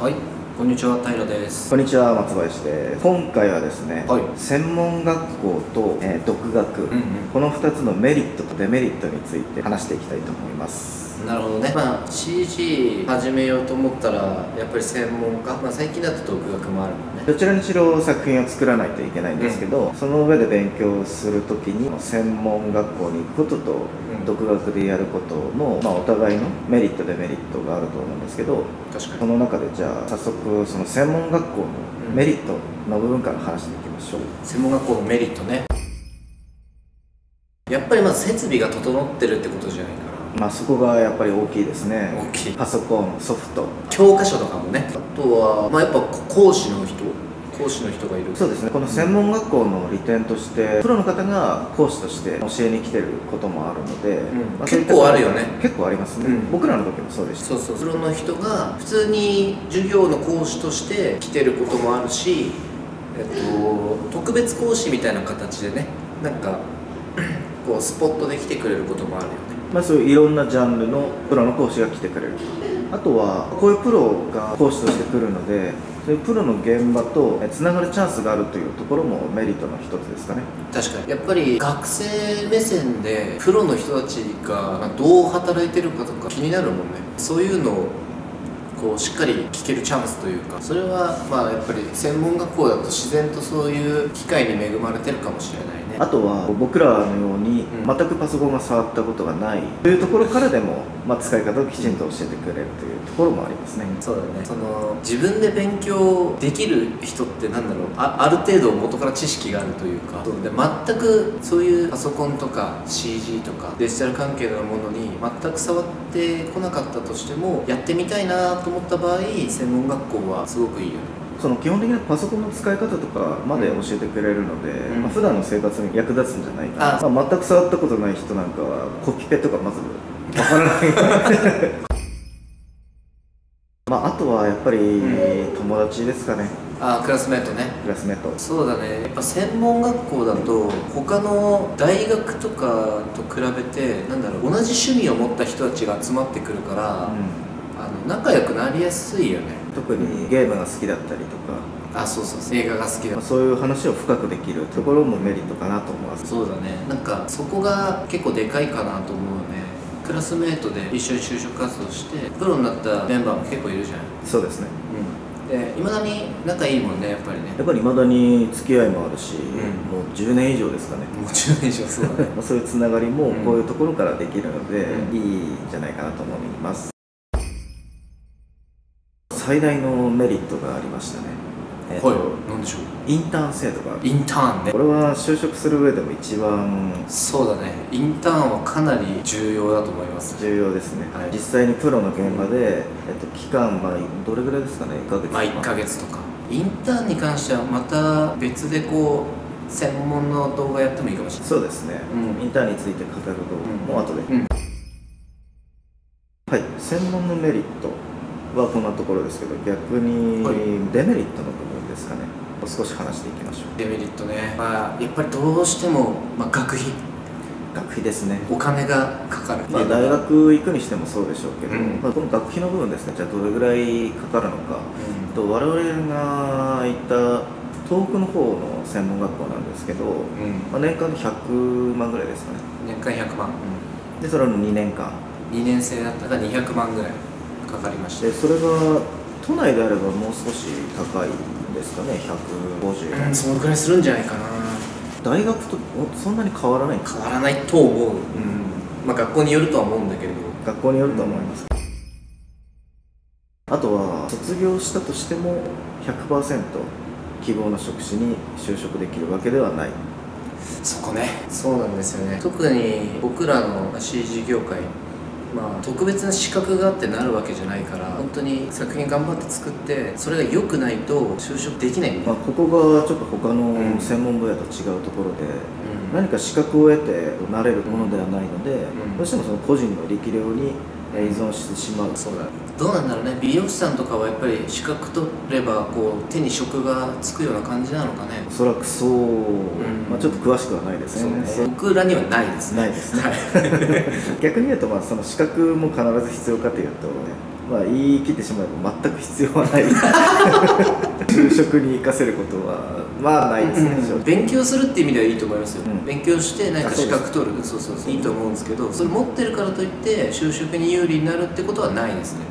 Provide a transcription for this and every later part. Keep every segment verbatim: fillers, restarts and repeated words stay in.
はい、こんにちは、平です。こんにちは、松林です。今回はですね、はい、専門学校と、えー、独学、うんうん、このふたつのメリットとデメリットについて話していきたいと思います。なるほどね。まあ シージー 始めようと思ったらやっぱり専門家、まあ、最近だと独学もあるもんね。どちらにしろ作品を作らないといけないんですけど、うん、その上で勉強するときに専門学校に行くことと独学でやることの、まあ、お互いのメリットデメリットがあると思うんですけど、確かにこの中でじゃあ早速その専門学校のメリットの部分から話していきましょう。専門学校のメリットね、やっぱりまず設備が整ってるってことじゃないかな。まあそこがやっぱり大きいですね。大きい。パソコン、ソフト、教科書とかもね。あとはまあやっぱ講師の人講師の人がいる。そうですね。この専門学校の利点としてプロの方が講師として教えに来てることもあるので、うん、まあ結構あるよね。結構ありますね、うん、僕らの時もそうでした。そうそう、プロの人が普通に授業の講師として来てることもあるし、えっと、特別講師みたいな形でね、なんかこうスポットで来てくれることもあるよね。まあそういういろんなジャンルのプロの講師が来てくれる。あとはこういうプロが講師として来るので、そういうプロの現場とつながるチャンスがあるというところもメリットの一つですかね。確かにやっぱり学生目線でプロの人たちがどう働いてるかとか気になるもんね。そういうのをこうしっかり聞けるチャンスというか、それはまあやっぱり専門学校だと自然とそういう機会に恵まれてるかもしれないね。あとは僕らのように全くパソコンが触ったことがないというところからでも、まあ、使い方をきちんと教えてくれるというところもありますね。そうだね。その自分で勉強できる人ってなんだろう、 あ, ある程度元から知識があるというか、そうで全くそういうパソコンとか シージー とかデジタル関係のものに全く触ってこなかったとしてもやってみたいなと思った場合、専門学校はすごくいいよね。その基本的なパソコンの使い方とかまで教えてくれるので、うん、まあ普段の生活に役立つんじゃないかな。まあ、全く触ったことない人なんかはコピペとかまずわからない。まああとはやっぱり友達ですかね。ああ、クラスメートね。クラスメート。そうだね。やっぱ専門学校だと他の大学とかと比べてなんだろう、同じ趣味を持った人たちが集まってくるから、うん、あの仲良くなりやすいよね。特にゲームが好きだったりとか、あ、そうそうそう、映画が好きだ、そういう話を深くできるところもメリットかなと思います。そうだね。なんかそこが結構でかいかなと思うよね。クラスメートで一緒に就職活動してプロになったメンバーも結構いるじゃん。そうですね、うん、でいまだに仲いいもんね、やっぱりね。やっぱりいまだに付き合いもあるし、うん、もうじゅうねん以上ですかね。もうじゅうねん以上。そうだね。そういうつながりもこういうところからできるので、うん、いいんじゃないかなと思います。最大のメリットがありましたね。えー、はい、何でしょう。インターン制度がある。インターンね。これは就職する上でも一番。そうだね。インターンはかなり重要だと思います、ね。重要ですね。はい、実際にプロの現場で、うん、えっと期間はどれぐらいですかね。いっかげつ。まあいっかげつとか。インターンに関してはまた別でこう。専門の動画やってもいいかもしれない。そうですね。うん、インターンについて語る動画も後で。うんうん、はい、専門のメリットはこんなところですけど、逆にデメリットの部分ですかね、はい、少し話していきましょう。デメリットね、まあ、やっぱりどうしても、まあ、学費学費ですね。お金がかかる。まあ大学行くにしてもそうでしょうけど、うん、まあこの学費の部分ですね。じゃあどれぐらいかかるのか、うん、と我々が行った東北の方の専門学校なんですけど、うん、まあ年間でひゃくまんぐらいですかね。年間ひゃくまん、うん、でそれのにねんかん、にねん生だったらにひゃくまんぐらいかかりまして、それが都内であればもう少し高いんですかね。ひゃくごじゅうまん、うん、そのくらいするんじゃないかな。大学とそんなに変わらないんですか。変わらないと思う、うん、まあ学校によるとは思うんだけれど。学校によると思います、うん、あとは卒業したとしても ひゃくパーセント 希望の職種に就職できるわけではない。そこね。そうなんですよね。特に僕らの シージー 業界、まあ、特別な資格があってなるわけじゃないから、本当に作品頑張って作ってそれが良くないと就職できない、ね。まあここがちょっと他の専門分野と違うところで、うん、何か資格を得てなれるものではないので、うん、どうしてもその個人の力量に依存してしまう、うん、そうだ。どうなんだろうね。美容師さんとかはやっぱり資格取ればこう手に職がつくような感じなのかね。おそらくそう、うん、まあちょっと詳しくはないですね。そうね。僕らにはないですね。ないですね。逆に言うとまあその資格も必ず必要かというと、ね、まあ言い切ってしまえば全く必要はない就職に生かせることはまあないですね。勉強するっていう意味ではいいと思いますよ、うん、勉強して何か資格取る、そうそうそういいと思うんですけど、それ持ってるからといって就職に有利になるってことはないですね。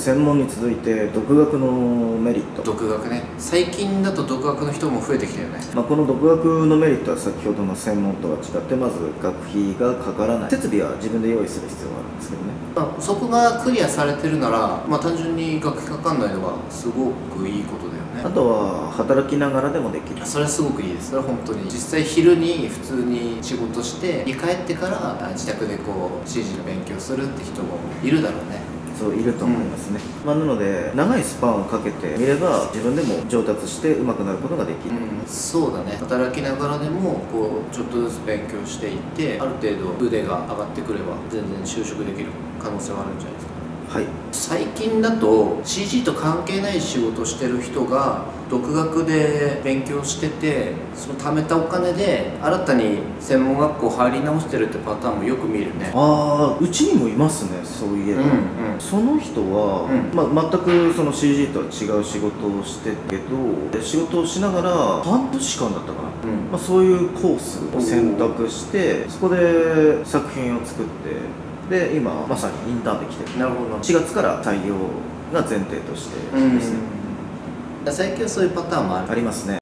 専門に続いて独学のメリット、独学ね、最近だと独学の人も増えてきたよね。まあこの独学のメリットは先ほどの専門とは違って、まず学費がかからない、設備は自分で用意する必要があるんですけどね、まあ、そこがクリアされてるなら、まあ、単純に学費かかんないのはすごくいいことだよね。あとは働きながらでもできる、それはすごくいいです。それは本当に実際昼に普通に仕事して家帰ってから自宅でこう シージー の勉強するって人もいるだろうね。そういると思いますね、うん、まあなので長いスパンをかけてみれば自分でも上達して上手くなることができる、うん、そうだね。働きながらでもこうちょっとずつ勉強していって、ある程度腕が上がってくれば全然就職できる可能性はあるんじゃないですか。はい、最近だと シージー と関係ない仕事してる人が独学で勉強してて、その貯めたお金で新たに専門学校入り直してるってパターンもよく見るね。ああ、うちにもいますね、そういえば、うんうん、その人は、うんまあ、全くその シージー とは違う仕事をしてるけど、仕事をしながら半年間だったかな、うんまあ、そういうコースを選択して、そこで作品を作って、で今まさにインターンで来てる。なるほど。しがつから採用が前提としてですね。最近はそういうパターンもある。ありますね。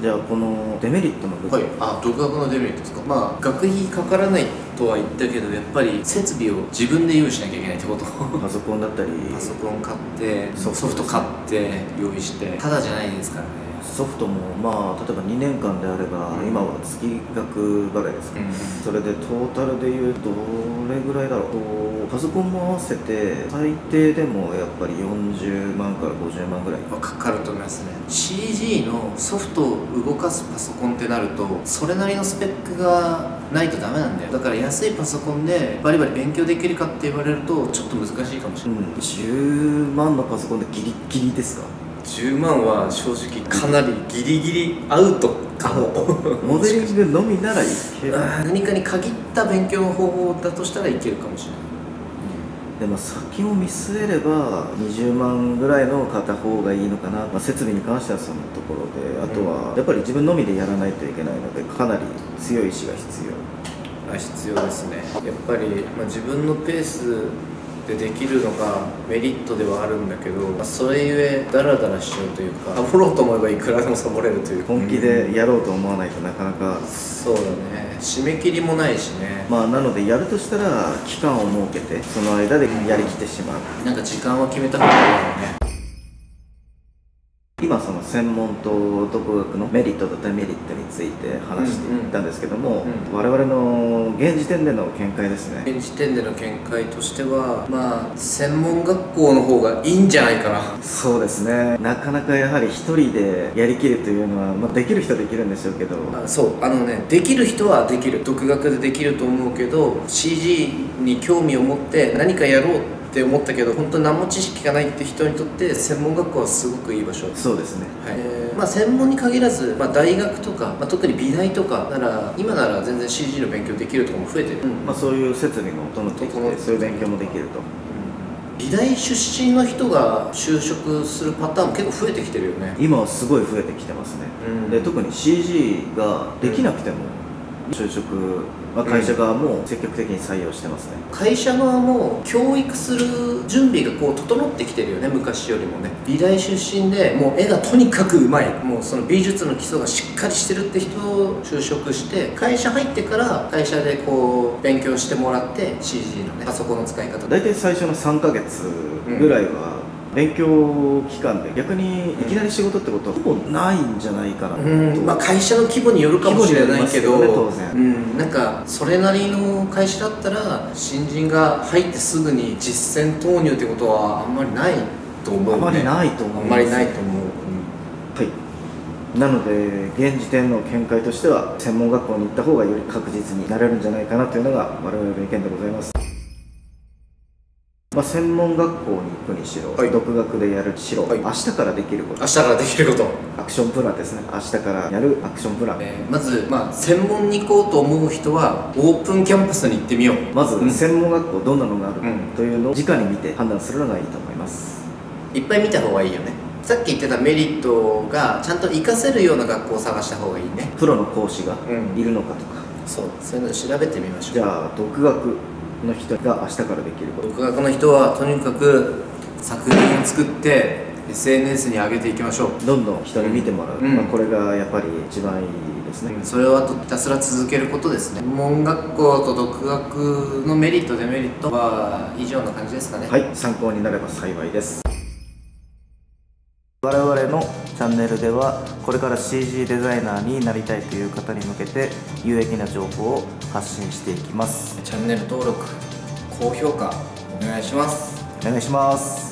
じゃあこのデメリットの部分、はい、あ、独学のデメリットですか。まあ学費かからないとは言ったけど、やっぱり設備を自分で用意しなきゃいけないってことパソコンだったり、パソコン買ってソフト買って用意して、ただじゃないですからね。ソフトもまあ例えばにねんかんであれば、うん、今は月額払いですか、うん、それでトータルでいうとどれぐらいだろう、パソコンも合わせて最低でもやっぱりよんじゅうまんからごじゅうまんぐらいかかると思いますね。 シージー のソフトを動かすパソコンってなるとそれなりのスペックがないとダメなんだよ。だから安いパソコンでバリバリ勉強できるかって言われるとちょっと難しいかもしれない、うん、じゅうまんのパソコンでギリギリですか。じゅうまんは正直かなりギリギリアウトかもモデリングのみならいける何かに限った勉強の方法だとしたらいけるかもしれない、うん、でも先を見据えればにじゅうまんぐらいの片方がいいのかな、まあ、設備に関してはそのところで、あとはやっぱり自分のみでやらないといけないのでかなり強い意志が必要、必要ですね。やっぱり、まあ、自分のペースでできるのがメリットではあるんだけど、まあ、それゆえダラダラしちゃうというか、サボろうと思えばいくらでもサボれるという、本気でやろうと思わないとなかなか、うん、そうだね、締め切りもないしね。まあなのでやるとしたら期間を設けてその間でやりきってしまう、うん、なんか時間は決めた方がいいよね。今その専門と独学のメリットとデメリットについて話していったんですけども、我々の現時点での見解ですね。現時点での見解としては、まあ専門学校の方がいいんじゃないかな。そうですね、なかなかやはり一人でやりきるというのは、まあ、できる人はできるんでしょうけど、あ、そうあのね、できる人はできる、独学でできると思うけど、 シージー に興味を持って何かやろうって思ったけど本当に何も知識がないって人にとって専門学校はすごくいい場所。そうですね、はい、えー、まあ専門に限らず、まあ、大学とか、まあ、特に美大とかなら今なら全然 シージー の勉強できるとかも増えてる、うん、まあそういう設備も整ってきてそういう勉強もできると、うん、美大出身の人が就職するパターンも結構増えてきてるよね。今はすごい増えてきてますね、うん、で特に シージー ができなくても、うん就職は会社側も積極的に採用してますね、うん、会社側も教育する準備がこう整ってきてるよね、昔よりもね。美大出身でもう絵がとにかくうまい、もうその美術の基礎がしっかりしてるって人を就職して会社入ってから会社でこう勉強してもらって シージー のね、パソコンの使い方大体最初のさんかげつぐらいは、うん勉強期間で逆にいきなり仕事ってことはほぼないんじゃないかなと、うん、まあ会社の規模によるかもしれないけど、ね、当然、うん、なんかそれなりの会社だったら新人が入ってすぐに実践投入ってことはあんまりないと思う、ね、あんまりないと思う、あんまりないと思う、うん、はい。なので現時点の見解としては専門学校に行った方がより確実になれるんじゃないかなというのが我々の意見でございます。まあ専門学校に行くにしろ、はい、独学でやるにしろ、はい、明日からできること明日からできることアクションプランですね。明日からやるアクションプラン、えー、まず、まあ、専門に行こうと思う人はオープンキャンパスに行ってみよう。まず、うん、専門学校どんなのがあるの、うん、というのを直に見て判断するのがいいと思います。いっぱい見た方がいいよね。さっき言ってたメリットがちゃんと活かせるような学校を探した方がいいね。プロの講師がいるのかとか、うん、そうそういうのを調べてみましょう。じゃあ独学の人が明日からできること。独学の人はとにかく作品を作って エスエヌエス に上げていきましょう。どんどん人に見てもらう、うん、まあこれがやっぱり一番いいですね、うん、それをあとひたすら続けることですね。門学校と独学のメリットデメリットは以上の感じですかね。はい、参考になれば幸いです。我々のチャンネルではこれから シージー デザイナーになりたいという方に向けて有益な情報を発信していきます。チャンネル登録、高評価お願いします。お願いします。